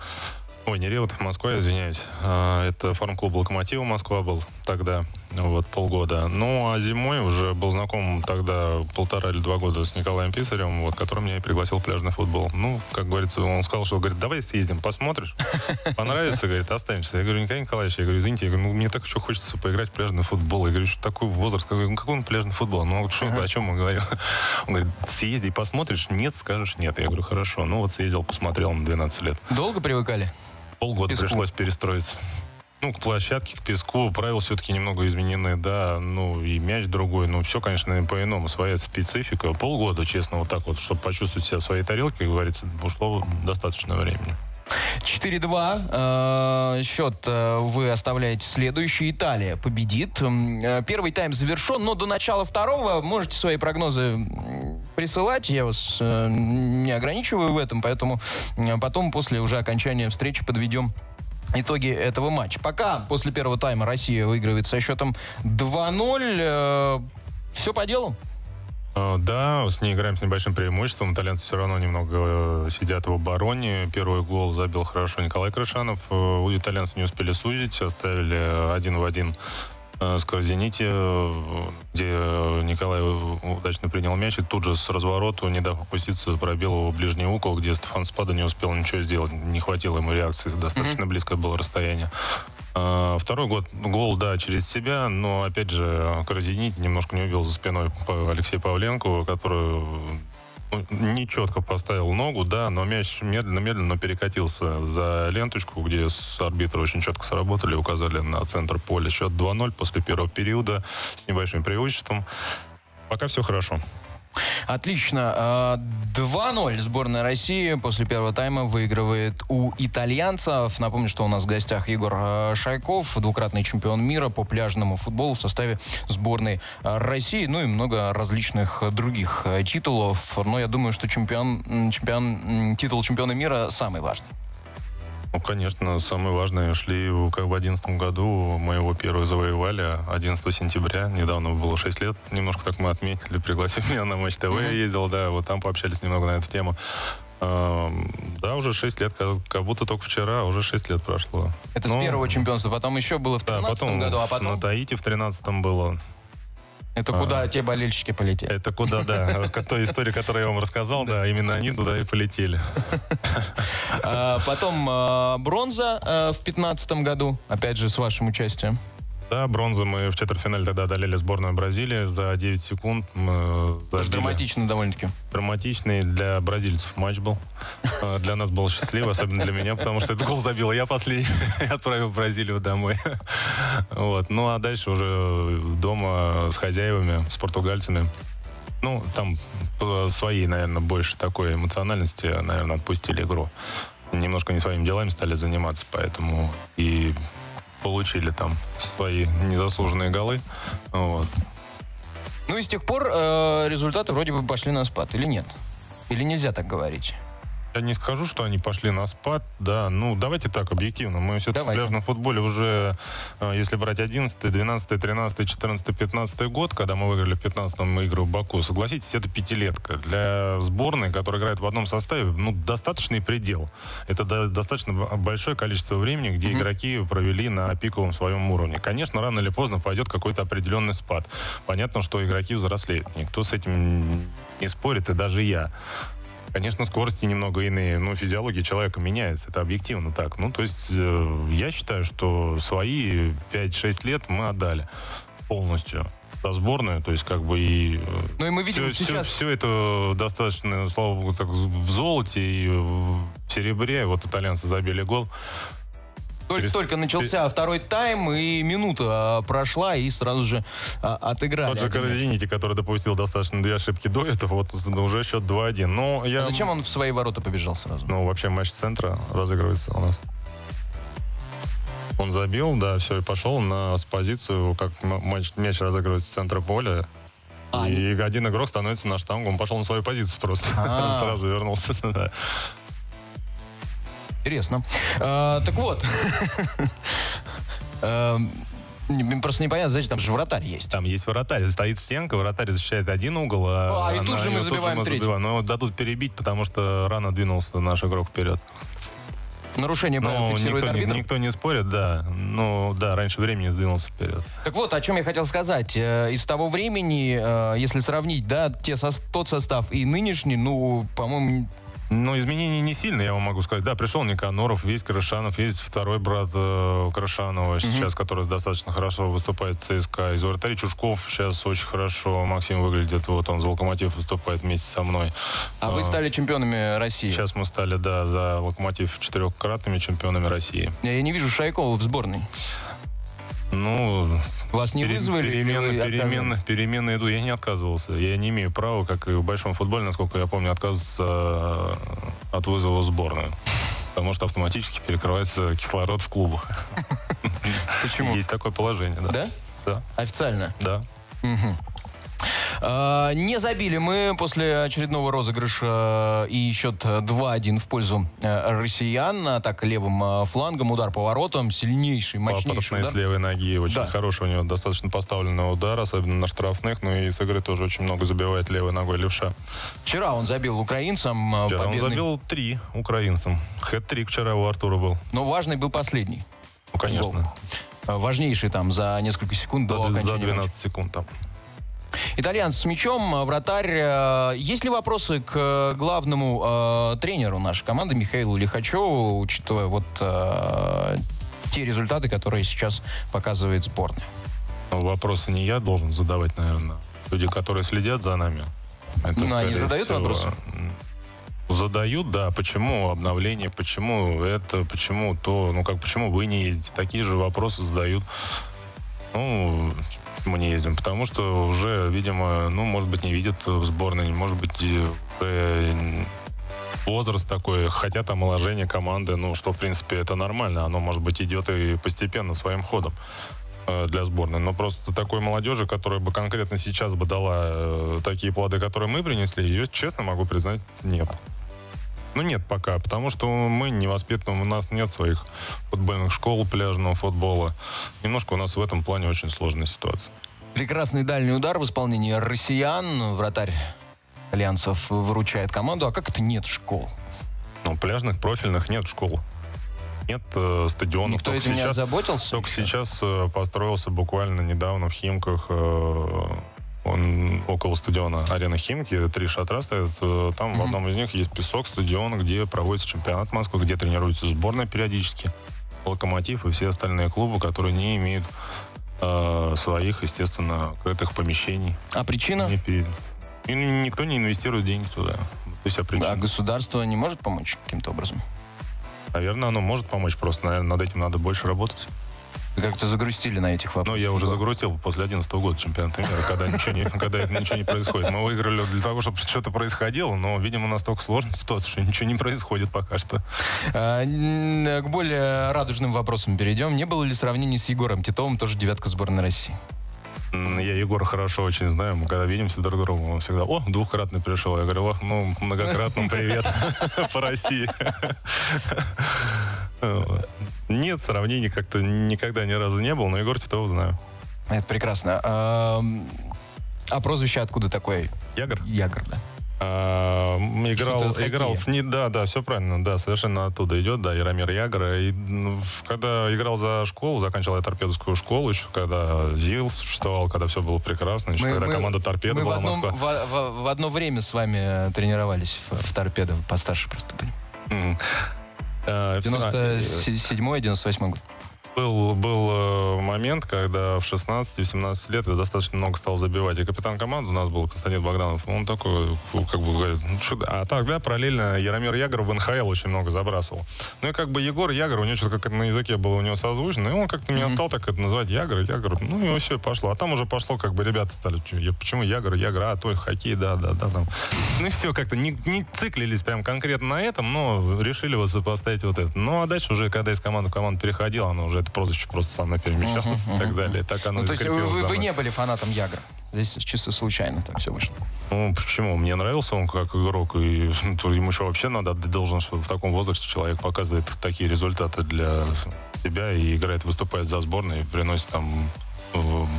Ой, не Риот, Москва, извиняюсь. Это фарм-клуб «Локомотива» Москва был тогда, вот, полгода. Ну, а зимой уже был знаком тогда 1,5 или 2 года с Николаем Писарем, вот, который меня и пригласил в пляжный футбол. Ну, как говорится, он сказал, что, говорит, давай съездим, посмотришь, понравится, говорит, останешься. Я говорю, Николай Николаевич, я говорю, извините, я говорю, ну, мне так еще хочется поиграть в пляжный футбол. Я говорю, что такой возраст, ну, какой он пляжный футбол? Ну, что, о чем мы говорим? Он говорит, съезди, посмотришь, нет, скажешь нет. Я говорю, хорошо, ну, вот съездил, посмотрел на 12 лет. Долго привыкали? Полгода пришлось перестроиться. Ну, к площадке, к песку. Правила все-таки немного изменены, да. Ну, и мяч другой. Ну, все, конечно, по-иному. Своя специфика. Полгода, честно, вот так вот, чтобы почувствовать себя в своей тарелке, как говорится, ушло достаточно времени. 4-2. Счет вы оставляете следующий. Италия победит. Первый тайм завершен, но до начала второго можете свои прогнозы присылать. Я вас не ограничиваю в этом, поэтому потом, после уже окончания встречи, подведем итоги этого матча. Пока после первого тайма Россия выигрывает со счетом 2-0. Все по делу? Да, с ней играем с небольшим преимуществом. Итальянцы все равно немного сидят в обороне. Первый гол забил хорошо Николай Крышанов. У итальянцев не успели сузить, оставили 1-1 в «Зените», где Николай удачно принял мяч и тут же с разворота, не дав опуститься, пробил его в ближний угол, где Стефан Спада не успел ничего сделать. Не хватило ему реакции, достаточно близкое было расстояние. Второй гол, да, через себя, но, опять же, «Зенит» немножко не убил за спиной Алексея Павленко, который нечетко поставил ногу, да, но мяч медленно-медленно перекатился за ленточку, где с арбитры очень четко сработали, указали на центр поля. Счет 2-0 после первого периода с небольшим преимуществом. Пока все хорошо. Отлично. 2-0 сборная России после первого тайма выигрывает у итальянцев. Напомню, что у нас в гостях Егор Шайков, двукратный чемпион мира по пляжному футболу в составе сборной России. Ну и много различных других титулов. Но я думаю, что титул чемпиона мира самый важный. Ну, конечно, самое важное, шли как в 2011 году, мы его первый завоевали, 11 сентября, недавно было 6 лет, немножко так мы отметили, пригласив меня на Матч ТВ, я ездил, да, вот там пообщались немного на эту тему. Да, уже 6 лет, как будто только вчера, уже 6 лет прошло. Это с первого чемпионства, потом еще было в 2013 году, а потом на Таити в 2013 было. Это куда те болельщики полетели? Это куда, да. Той истории, которую я вам рассказал, да, именно они туда и полетели. Потом бронза в 2015 году, опять же, с вашим участием. Да, бронзу мы в четвертьфинале тогда одолели сборную Бразилии за 9 секунд. Даже драматично довольно-таки. Драматичный для бразильцев матч был. Для нас был счастливый, особенно для меня, потому что этот гол забил я последний и отправил Бразилию домой. Вот. Ну а дальше уже дома с хозяевами, с португальцами. Ну, там свои, наверное, больше такой эмоциональности, наверное, отпустили игру. Немножко не своими делами стали заниматься, поэтому и получили там свои незаслуженные голы. Вот. Ну и с тех пор результаты вроде бы пошли на спад, или нет? Или нельзя так говорить? Я не скажу, что они пошли на спад, да. Ну, давайте так, объективно. Мы все-таки в пляжном футболе уже, если брать 11-й, 12-й, 13-й, 14-й, 15-й год, когда мы выиграли в 15-м игру в Баку, согласитесь, это пятилетка. Для сборной, которая играет в одном составе, ну, достаточный предел. Это достаточно большое количество времени, где игроки провели на пиковом своем уровне. Конечно, рано или поздно пойдет какой-то определенный спад. Понятно, что игроки взрослеют. Никто с этим не спорит, и даже я. Конечно, скорости немного иные, но физиология человека меняется, это объективно так. Ну, то есть я считаю, что свои 5-6 лет мы отдали полностью за сборную, то есть как бы и... Ну и мы видим сейчас... Все это достаточно, слава богу, так, в золоте и в серебре. Вот итальянцы забили гол. Только начался второй тайм, и минута прошла, и сразу же отыграли. Вот же Каразините, который допустил достаточно 2 ошибки до этого, вот уже счет 2-1. Но я... А зачем он в свои ворота побежал сразу? Ну, вообще матч центра разыгрывается у нас. Он забил, да, все, и пошел на позицию, как мяч разыгрывается с центра поля. И один игрок становится на штангу, он пошел на свою позицию просто. Сразу вернулся. Интересно. Так вот. Просто непонятно, значит, там же вратарь есть. Там есть вратарь. Стоит стенка, вратарь защищает один угол. А и тут же мы забиваем третий. Но дадут перебить, потому что рано двинулся наш игрок вперед. Нарушение правил фиксирует арбитр. Никто не спорит, да. Ну, да, раньше времени сдвинулся вперед. Так вот, о чем я хотел сказать. Из того времени, если сравнить, да, тот состав и нынешний, ну, по-моему... Но изменения не сильные, я вам могу сказать. Да, пришел Никаноров, есть Крышанов, есть второй брат Крышанова сейчас, который достаточно хорошо выступает в ЦСКА. Из вратарей Чушков сейчас очень хорошо Максим выглядит. Вот он за «Локомотив» выступает вместе со мной. А вы стали чемпионами России? Сейчас мы стали, да, за «Локомотив» четырехкратными чемпионами России. Я не вижу Шайкова в сборной. Ну, вас не вызвали? Перемены иду. Я не отказывался. Я не имею права, как и в большом футболе, насколько я помню, отказываться от вызова в сборную. Потому что автоматически перекрывается кислород в клубах. Почему? Есть такое положение, да. Да? Да. Официально? Да. Не забили мы после очередного розыгрыша и счет 2-1 в пользу россиян. Атака левым флангом, удар по воротам, сильнейший, мощнейший Папортный удар. С левой ноги, очень хороший, у него достаточно поставленный удар, особенно на штрафных, но и с игры тоже очень много забивает левой ногой левша. Вчера он забил украинцам. Вчера победный... он забил 3 украинцам. Хэт-трик вчера у Артура был. Но важный был последний. Ну, конечно. Гол. Важнейший там за несколько секунд до окончания. За 12 секунд там. Итальянцы с мячом, вратарь. Есть ли вопросы к главному тренеру нашей команды Михаилу Лихачеву, учитывая вот те результаты, которые сейчас показывает сборная? Вопросы не я должен задавать, наверное. Люди, которые следят за нами. Это, они задают вопросы? Задают, да. Почему обновление, почему это, почему то, ну как, почему вы не ездите? Такие же вопросы задают. Ну... мы не ездим, потому что уже, видимо, ну, может быть, не видят в сборной, может быть, возраст такой, хотят омоложение команды, ну, что, в принципе, это нормально, оно, может быть, идет и постепенно, своим ходом для сборной, но просто такой молодежи, которая бы конкретно сейчас бы дала такие плоды, которые мы принесли, ее, честно могу признать, нет. Ну, нет пока, потому что мы не воспитываем, у нас нет своих футбольных школ, пляжного футбола. Немножко у нас в этом плане очень сложная ситуация. Прекрасный дальний удар в исполнении россиян. Вратарь итальянцев выручает команду. А как это нет школ? Ну, пляжных, профильных нет школ. Нет стадионов. Никто этим не озаботился? Только сейчас построился буквально недавно в Химках... около стадиона арены Химки, 3 шатра стоят. Там в одном из них есть песок стадиона, где проводится чемпионат Москвы, где тренируются сборная периодически, Локомотив и все остальные клубы, которые не имеют своих, естественно, крытых помещений. А причина? И никто не инвестирует деньги туда. То есть, а государство не может помочь каким-то образом? Наверное, оно может помочь, просто, наверное, над этим надо больше работать. Как-то загрустили на этих вопросах. Ну, я уже загрустил после 2011 года чемпионата мира, когда ничего не происходит. Мы выиграли для того, чтобы что-то происходило, но, видимо, настолько сложная ситуация, что ничего не происходит пока что. К более радужным вопросам перейдем. Не было ли сравнений с Егором Титовым, тоже девятка сборной России? Я Егора хорошо очень знаю. Мы когда видимся друг к другу, он всегда: о, двухкратный пришел. Я говорю: ну, многократный привет по России. Нет, сравнений как-то никогда ни разу не было, но Егор Титов знаю. Это прекрасно. А прозвище откуда такое? Ягор? Ягор, да. Играл в НИД, да, все правильно, да, совершенно оттуда идет, да, Яромир Ягор. И когда играл за школу, заканчивал я торпедовскую школу, еще когда ЗИЛ существовал, когда все было прекрасно, еще когда команда Торпеда была Москва. В одно время с вами тренировались в Торпедо, постарше просто были. 97-98 год. Был момент, когда в 16-17 лет я достаточно много стал забивать. И капитан команды у нас был Константин Богданов. Он такой, как бы, говорит... А тогда параллельно Яромир Ягор в НХЛ очень много забрасывал. Ну и как бы Егор Ягор, у него что-то как на языке было у него созвучно. И он как-то меня стал так это называть: Ягор. Ну и все, и пошло. А там уже пошло, как бы ребята стали: почему Ягор? А то хоккей, да. Там. Ну и все, как-то не циклились прям конкретно на этом, но решили вот сопоставить вот это. Ну а дальше уже, когда из команды в команду переходила, она уже это прозвище просто сама перемещалась и так далее. Так оно то есть вы не были фанатом Ягра? Здесь чисто случайно так все вышло. Ну, почему? Мне нравился он как игрок, и ему еще вообще надо отдать должное, что в таком возрасте человек показывает такие результаты для себя и играет, выступает за сборную, приносит там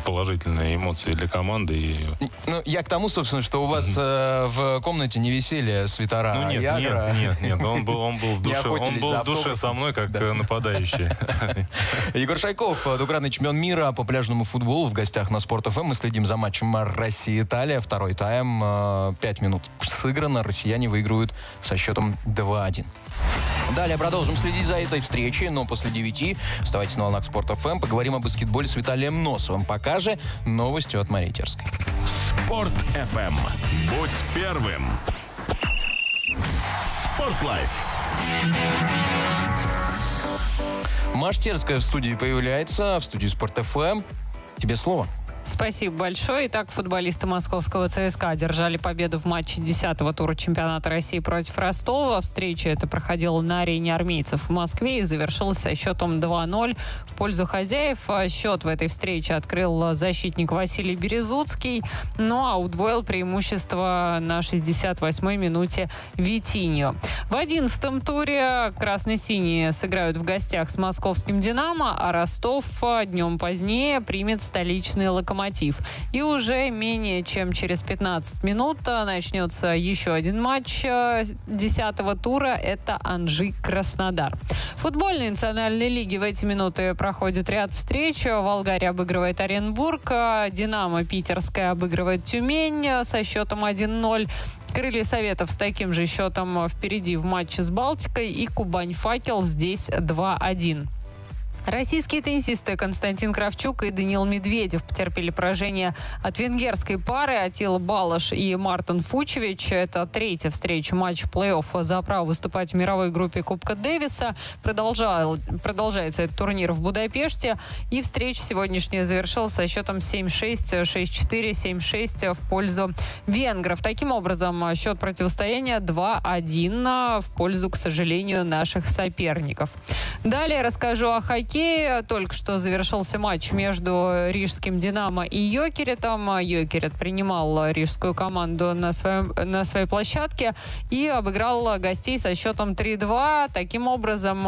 положительные эмоции для команды. И... Ну, я к тому, собственно, что у вас в комнате не висели свитера. Ну, нет, Ягра. Нет. Он был в душе, со мной, как нападающий. Егор Шайков, двукратный чемпион мира по пляжному футболу в гостях на Спорт.ФМ. Мы следим за матчем Россия-Италия. Второй тайм. 5 минут сыграно. Россияне выигрывают со счетом 2-1. Далее продолжим следить за этой встречей, но после 9 оставайтесь на волнах Спорт.ФМ. Поговорим о баскетболе с Виталием Носовым. Пока же новости от Марии Терской. Спорт.ФМ. Будь первым. Спортлайф. Маш Терская в студии появляется, в студии Спорт.ФМ. Тебе слово. Спасибо большое. Итак, футболисты московского ЦСКА одержали победу в матче 10-го тура чемпионата России против Ростова. Встреча эта проходила на арене армейцев в Москве и завершилась со счетом 2-0 в пользу хозяев. Счет в этой встрече открыл защитник Василий Березуцкий, ну а удвоил преимущество на 68-й минуте Витинью. В 11-м туре красно-синие сыграют в гостях с московским «Динамо», а Ростов днем позднее примет столичный «Локомотив». И уже менее чем через 15 минут начнется еще один матч 10-го тура. Это Анжи-Краснодар. В футбольной национальной лиге в эти минуты проходит ряд встреч. Волгария обыгрывает Оренбург. Динамо питерская обыгрывает Тюмень со счетом 1-0. Крылья Советов с таким же счетом впереди в матче с Балтикой. И Кубань-Факел здесь 2-1. Российские теннисисты Константин Кравчук и Даниил Медведев потерпели поражение от венгерской пары Атила Балаш и Мартин Фучевич. Это третья встреча матча плей-офф за право выступать в мировой группе Кубка Дэвиса. Продолжается этот турнир в Будапеште. И встреча сегодняшняя завершилась со счетом 7-6, 6-4, 7-6 в пользу венгров. Таким образом, счет противостояния 2-1 в пользу, к сожалению, наших соперников. Далее расскажу о хоккее. Только что завершился матч между рижским «Динамо» и «Йокеретом». «Йокерет» принимал рижскую команду на своей площадке и обыграл гостей со счетом 3-2. Таким образом,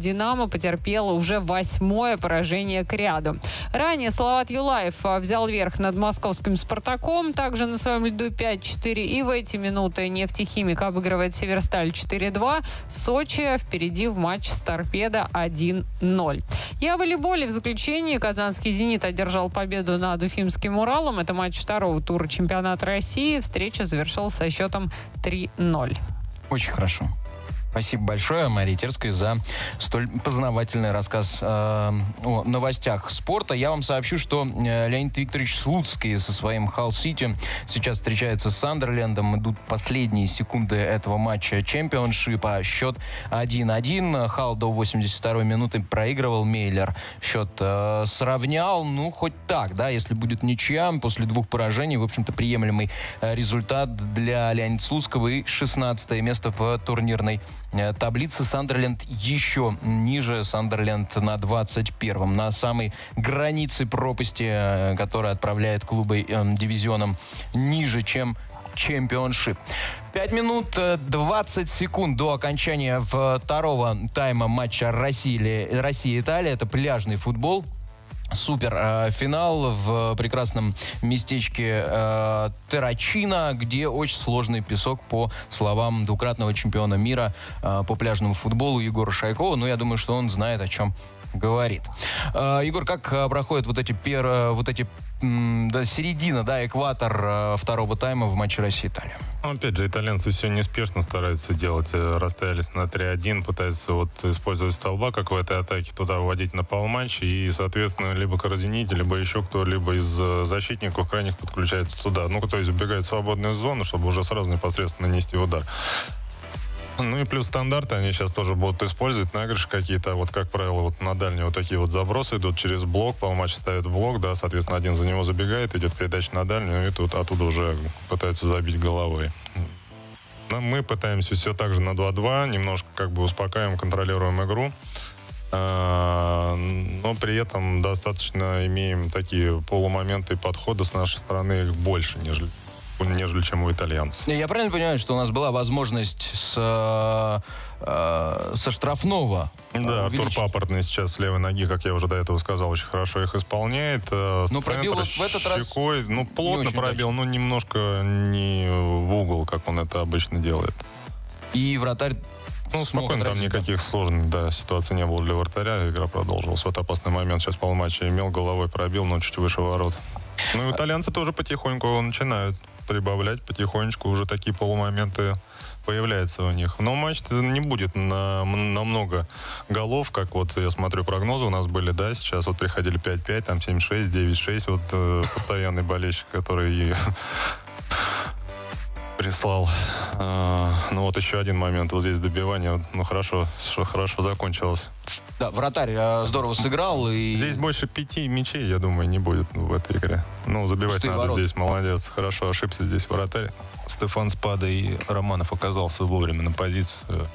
«Динамо» потерпело уже 8-е поражение к ряду. Ранее Салават Юлаев взял верх над московским «Спартаком», также на своем льду 5-4. И в эти минуты «Нефтехимик» обыгрывает «Северсталь» 4-2. Сочи впереди в матче с «Торпедо» 1-0. И о волейболе в заключении. Казанский «Зенит» одержал победу над уфимским «Уралом». Это матч 2-го тура чемпионата России. Встреча завершилась со счетом 3-0. Очень хорошо. Спасибо большое, Марии Терской, за столь познавательный рассказ о новостях спорта. Я вам сообщу, что Леонид Викторович Слуцкий со своим Халл-Сити сейчас встречается с Сандерлендом. Идут последние секунды этого матча чемпионшипа. Счет 1-1. Халл до 82-й минуты проигрывал. Мейлер счет сравнял. Ну, хоть так, да, если будет ничья после двух поражений, в общем-то, приемлемый результат для Леонида Слуцкого и 16-е место в турнирной таблицы. Сандерленд еще ниже. Сандерленд на 21-м. На самой границе пропасти, которая отправляет клубы дивизионам ниже, чем чемпионшип. 5 минут 20 секунд до окончания второго тайма матча Россия-Италия. Это пляжный футбол. Супер финал в прекрасном местечке Террачина, где очень сложный песок, по словам двукратного чемпиона мира по пляжному футболу Егора Шайкова. Но я думаю, что он знает, о чем говорит. Егор, как проходят середина, да, экватор второго тайма в матче Россия-Италия? Опять же, итальянцы все неспешно стараются делать. Расстоялись на 3-1, пытаются вот использовать столба, как в этой атаке, туда вводить на полматч. И, соответственно, либо Корзинити, либо еще кто-либо из защитников крайних подключается туда. Ну, то есть убегает в свободную зону, чтобы уже сразу непосредственно нанести удар. Ну и плюс стандарты они сейчас тоже будут использовать. Наигрыши какие-то, вот как правило, вот на дальние вот такие вот забросы идут через блок. Полматча ставит блок, да, соответственно, один за него забегает, идет передача на дальнюю, и тут оттуда уже пытаются забить головой. Но мы пытаемся все так же на 2-2, немножко как бы успокаиваем, контролируем игру. Но при этом достаточно имеем такие полумоменты и подходы с нашей стороны, их больше, нежели нежели чем у итальянцев. Я правильно понимаю, что у нас была возможность со штрафного? Да, увеличить. Артур Папортный сейчас с левой ноги, как я уже до этого сказал, очень хорошо их исполняет. Но пробил вот в этот раз щекой, ну, плотно пробил, но немножко не в угол, как он это обычно делает. И вратарь... Ну, спокойно, там никаких сложных ситуаций не было для вратаря, игра продолжилась. Вот опасный момент сейчас полматча имел, головой пробил, но чуть выше ворот. Ну, итальянцы тоже потихоньку начинают прибавлять, потихонечку уже такие полумоменты появляются у них. Но матч не будет на много голов, как вот я смотрю прогнозы у нас были, да, сейчас вот приходили 5-5, там 7-6, 9-6, вот постоянный болельщик, который... прислал. Ну вот еще один момент. Вот здесь добивание. Ну хорошо закончилось. Да, вратарь здорово сыграл. И... Здесь больше 5 мячей, я думаю, не будет в этой игре. Ну, забивать надо здесь. Молодец. Хорошо ошибся здесь вратарь. Стефан Спада и Романов оказался вовремя на позицию.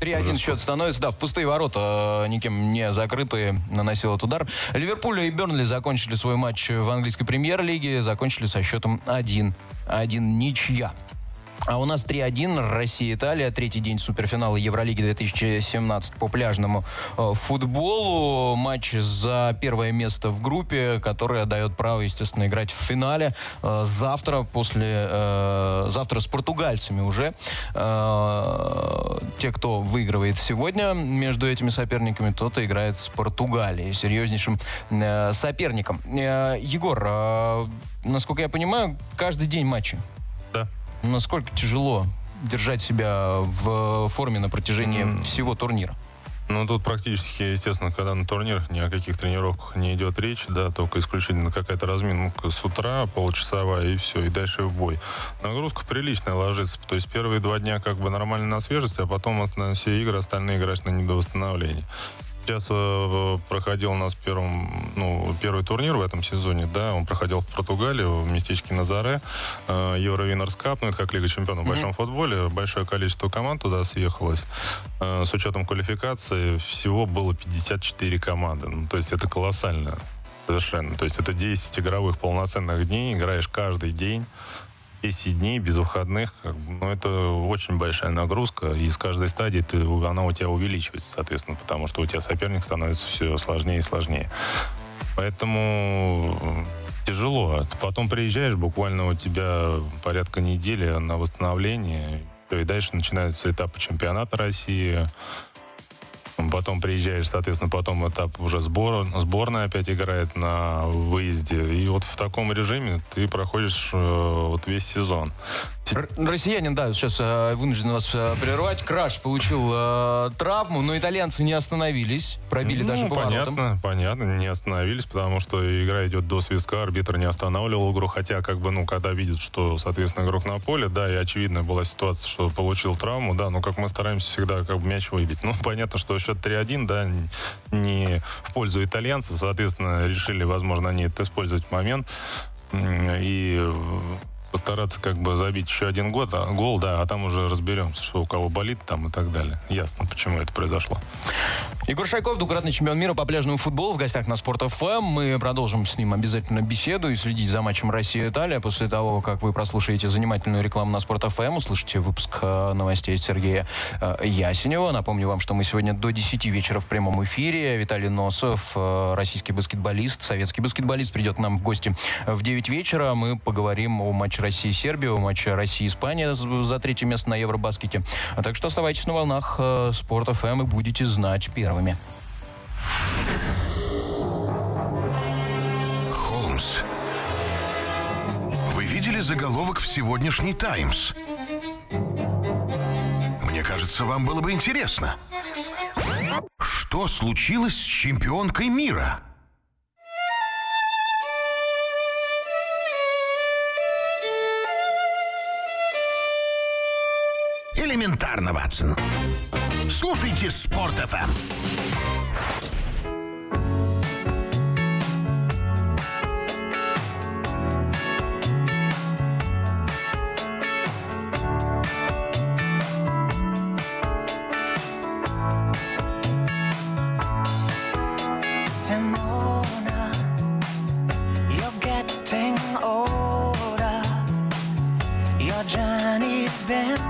3-1 счет становится, да, в пустые ворота, никем не закрытые, наносил этот удар. Ливерпуль и Бернли закончили свой матч в английской премьер-лиге, закончили со счетом 1-1, ничья. А у нас 3-1, Россия-Италия, третий день суперфинала Евролиги 2017 по пляжному футболу. Матч за первое место в группе, которая дает право, естественно, играть в финале завтра, завтра с португальцами уже. Те, кто выигрывает сегодня между этими соперниками, тот и играет с Португалией, серьезнейшим соперником. Егор, насколько я понимаю, каждый день матчи. Да. Насколько тяжело держать себя в форме на протяжении всего турнира? Ну, тут практически, естественно, когда на турнирах ни о каких тренировках не идет речь, да, только исключительно какая-то разминка с утра, полчасовая, и все, и дальше в бой. Нагрузка приличная ложится, то есть первые 2 дня как бы нормально на свежести, а потом на все игры остальные играешь на недовосстановлении. Сейчас проходил у нас первый турнир в этом сезоне, да, он проходил в Португалии, в местечке Назаре, Евровинерс Кап, ну это как Лига Чемпионов в большом футболе, большое количество команд туда съехалось, с учетом квалификации всего было 54 команды, ну, то есть это колоссально совершенно, то есть это 10 игровых полноценных дней, играешь каждый день, 10 дней без выходных, ну, это очень большая нагрузка, и с каждой стадии она у тебя увеличивается, соответственно, потому что у тебя соперник становится все сложнее и сложнее. Поэтому тяжело. Потом приезжаешь, буквально у тебя порядка недели на восстановление, и дальше начинаются этапы чемпионата России. Потом приезжаешь, соответственно, потом этап уже сборная опять играет на выезде. И вот в таком режиме ты проходишь вот весь сезон. Россиянин, да, сейчас вынужден вас прервать. Краш получил травму, но итальянцы не остановились. Пробили даже по воротам. Понятно, не остановились, потому что игра идет до свистка, арбитр не останавливал игру. Хотя, как бы, ну, когда видят, что, соответственно, игрок на поле, да, и очевидная была ситуация, что получил травму, да, но как мы стараемся всегда как бы мяч выбить. Ну, понятно, что счет 3-1, да, не в пользу итальянцев, соответственно, решили, возможно, они это использовать момент. И... постараться как бы забить еще один гол, да, а там уже разберемся, что у кого болит там и так далее. Ясно, почему это произошло. Егор Шайков, двукратный чемпион мира по пляжному футболу, в гостях на Спорт.ФМ. Мы продолжим с ним обязательно беседу и следить за матчем Россия-Италия. После того, как вы прослушаете занимательную рекламу на Спорт.ФМ, услышите выпуск новостей Сергея Ясинева. Напомню вам, что мы сегодня до 10 вечера в прямом эфире. Виталий Носов, российский баскетболист, советский баскетболист, придет к нам в гости в 9 вечера. Мы поговорим о матче России-Сербия, матч России-Испания за 3-е место на Евробаскете. Так что оставайтесь на волнах Спорт.ФМ и будете знать первыми. Холмс, вы видели заголовок в сегодняшний «Таймс»? Мне кажется, вам было бы интересно. Что случилось с чемпионкой мира? Элементарно, Ватсон. Слушайте Спорт.ФМ. Simona, you're getting older. been